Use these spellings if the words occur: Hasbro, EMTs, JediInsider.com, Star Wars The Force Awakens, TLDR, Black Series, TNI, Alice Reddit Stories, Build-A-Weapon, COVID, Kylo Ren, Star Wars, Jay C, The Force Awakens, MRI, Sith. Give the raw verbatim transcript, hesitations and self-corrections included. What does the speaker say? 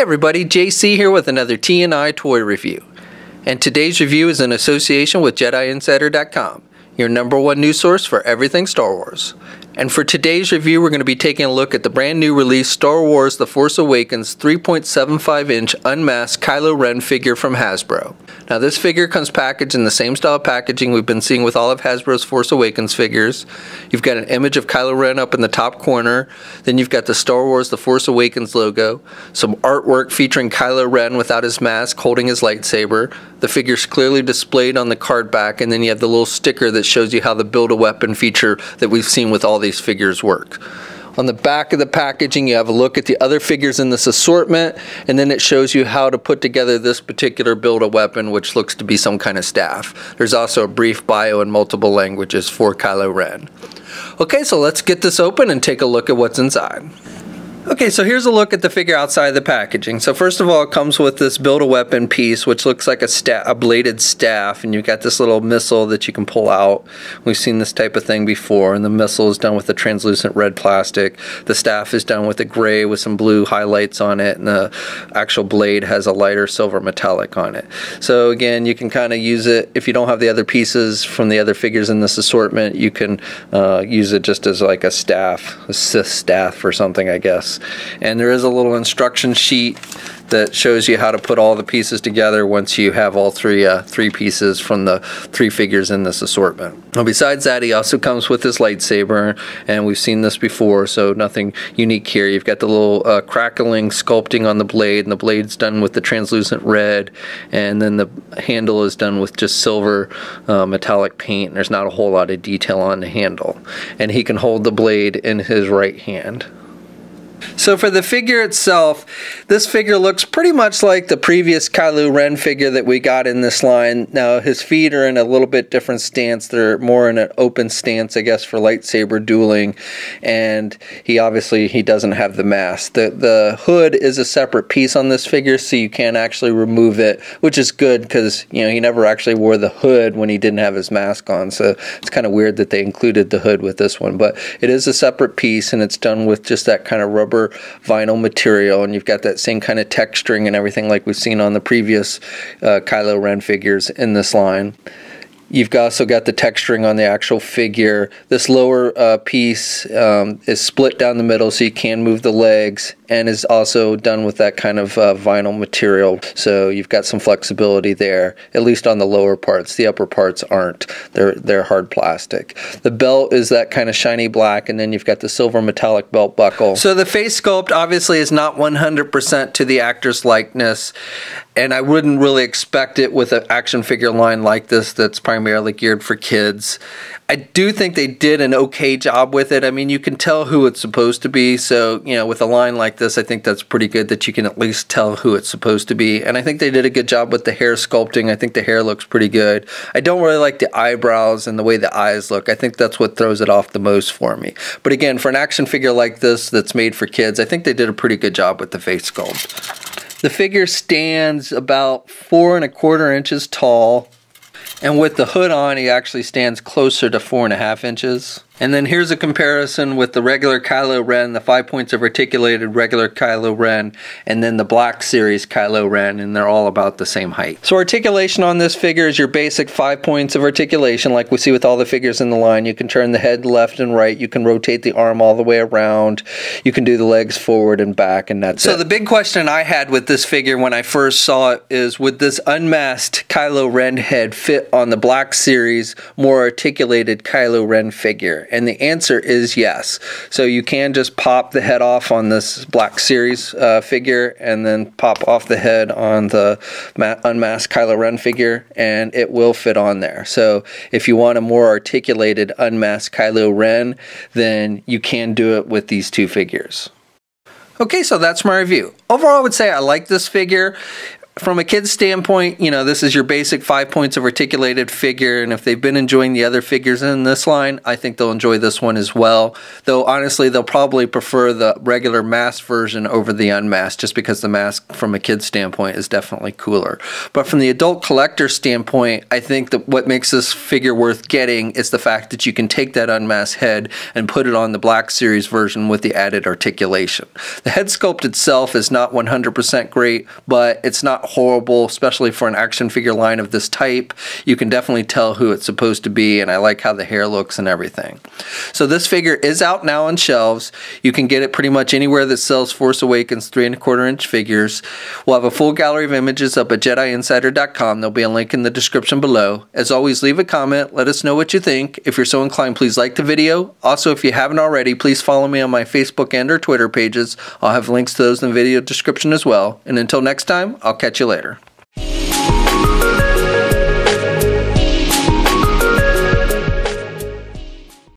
Hey everybody, J C here with another T N I toy review. And today's review is in association with Jedi Insider dot com, your number one news source for everything Star Wars. And for today's review, we're going to be taking a look at the brand new release Star Wars The Force Awakens three point seven five inch unmasked Kylo Ren figure from Hasbro. Now this figure comes packaged in the same style of packaging we've been seeing with all of Hasbro's Force Awakens figures. You've got an image of Kylo Ren up in the top corner, then you've got the Star Wars The Force Awakens logo, some artwork featuring Kylo Ren without his mask holding his lightsaber, the figure's clearly displayed on the card back, and then you have the little sticker that shows you how the Build-A-Weapon feature that we've seen with all these figures work. On the back of the packaging, you have a look at the other figures in this assortment, and then it shows you how to put together this particular Build-A-Weapon, which looks to be some kind of staff. There's also a brief bio in multiple languages for Kylo Ren. Okay, so let's get this open and take a look at what's inside. Okay, so here's a look at the figure outside the packaging. So first of all, it comes with this Build-A-Weapon piece, which looks like a, sta a bladed staff, and you've got this little missile that you can pull out. We've seen this type of thing before, and the missile is done with a translucent red plastic. The staff is done with a gray with some blue highlights on it, and the actual blade has a lighter silver metallic on it. So again, you can kind of use it, if you don't have the other pieces from the other figures in this assortment, you can uh, use it just as like a staff, a Sith staff or something, I guess. And there is a little instruction sheet that shows you how to put all the pieces together once you have all three uh, three pieces from the three figures in this assortment. Now besides that, he also comes with his lightsaber, and we've seen this before, so nothing unique here. You've got the little uh, crackling sculpting on the blade, and the blade's done with the translucent red, and then the handle is done with just silver uh, metallic paint, and there's not a whole lot of detail on the handle. And he can hold the blade in his right hand. So for the figure itself, this figure looks pretty much like the previous Kylo Ren figure that we got in this line. Now his feet are in a little bit different stance. They're more in an open stance, I guess, for lightsaber dueling. And he obviously, he doesn't have the mask. The, the hood is a separate piece on this figure, so you can't actually remove it, which is good because, you know, he never actually wore the hood when he didn't have his mask on. So it's kind of weird that they included the hood with this one. But it is a separate piece, and it's done with just that kind of rubber vinyl material, and you've got that same kind of texturing and everything like we've seen on the previous uh, Kylo Ren figures in this line. You've also got the texturing on the actual figure. This lower uh, piece um, is split down the middle so you can move the legs, and is also done with that kind of uh, vinyl material. So you've got some flexibility there, at least on the lower parts. The upper parts aren't. They're, they're hard plastic. The belt is that kind of shiny black, and then you've got the silver metallic belt buckle. So the face sculpt obviously is not one hundred percent to the actor's likeness, and I wouldn't really expect it with an action figure line like this that's primarily primarily geared for kids. I do think they did an okay job with it. I mean, you can tell who it's supposed to be. So, you know, with a line like this, I think that's pretty good that you can at least tell who it's supposed to be. And I think they did a good job with the hair sculpting. I think the hair looks pretty good. I don't really like the eyebrows and the way the eyes look. I think that's what throws it off the most for me. But again, for an action figure like this that's made for kids, I think they did a pretty good job with the face sculpt. The figure stands about four and a quarter inches tall. And with the hood on, he actually stands closer to four and a half inches. And then here's a comparison with the regular Kylo Ren, the five points of articulated regular Kylo Ren, and then the Black Series Kylo Ren, and they're all about the same height. So articulation on this figure is your basic five points of articulation, like we see with all the figures in the line. You can turn the head left and right, you can rotate the arm all the way around, you can do the legs forward and back, and that's it. So the big question I had with this figure when I first saw it is, would this unmasked Kylo Ren head fit on the Black Series, more articulated Kylo Ren figure? And the answer is yes. So you can just pop the head off on this Black Series uh, figure, and then pop off the head on the unmasked Kylo Ren figure, and it will fit on there. So if you want a more articulated unmasked Kylo Ren, then you can do it with these two figures. Okay, so that's my review. Overall, I would say I like this figure. from a kid's standpoint, you know, this is your basic five points of articulated figure, and if they've been enjoying the other figures in this line, I think they'll enjoy this one as well. Though, honestly, they'll probably prefer the regular masked version over the unmasked, just because the mask from a kid's standpoint is definitely cooler. But from the adult collector standpoint, I think that what makes this figure worth getting is the fact that you can take that unmasked head and put it on the Black Series version with the added articulation. The head sculpt itself is not one hundred percent great, but it's not horrible, especially for an action figure line of this type. You can definitely tell who it's supposed to be, and I like how the hair looks and everything. So this figure is out now on shelves. You can get it pretty much anywhere that sells Force Awakens three and a quarter inch figures. We'll have a full gallery of images up at Jedi Insider dot com. There'll be a link in the description below. As always, leave a comment. Let us know what you think. If you're so inclined, please like the video. Also, if you haven't already, please follow me on my Facebook and or Twitter pages. I'll have links to those in the video description as well. And until next time, I'll catch you later.